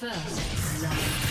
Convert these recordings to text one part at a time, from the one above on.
First love.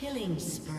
Killing spree.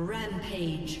Rampage.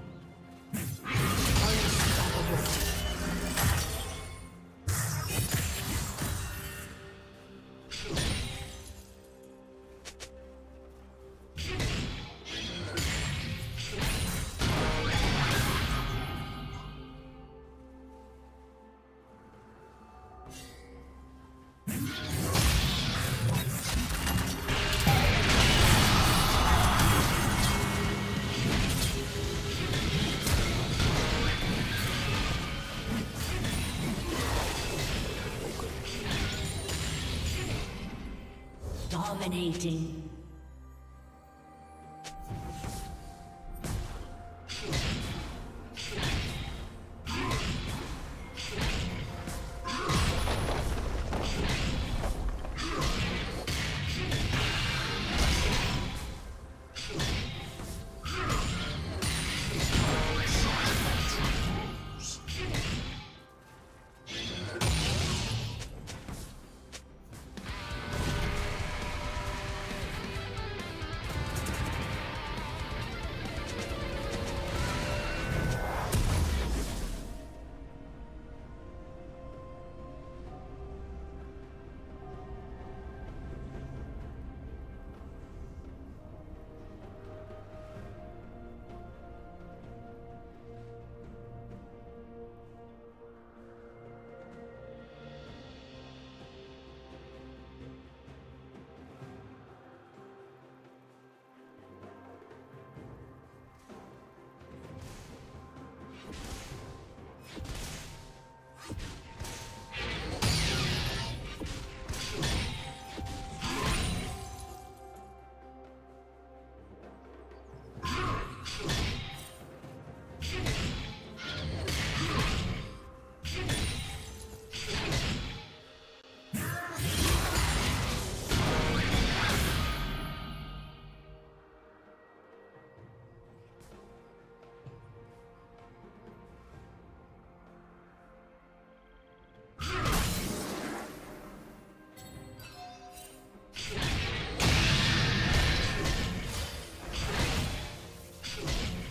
Unstoppable. Dominating.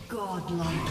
Godlike.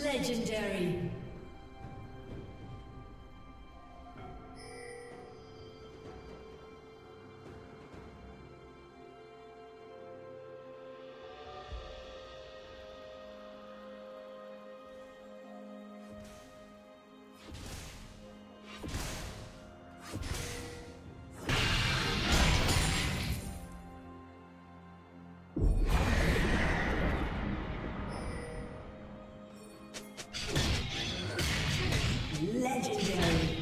Legendary. Legendary.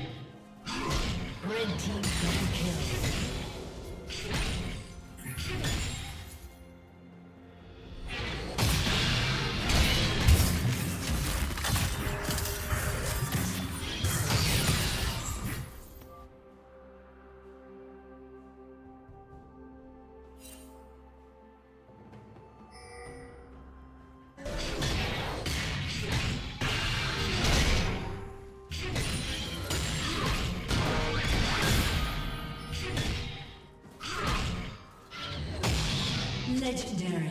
Legendary.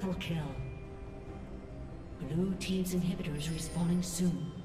Triple kill. Blue team's inhibitors respawning soon.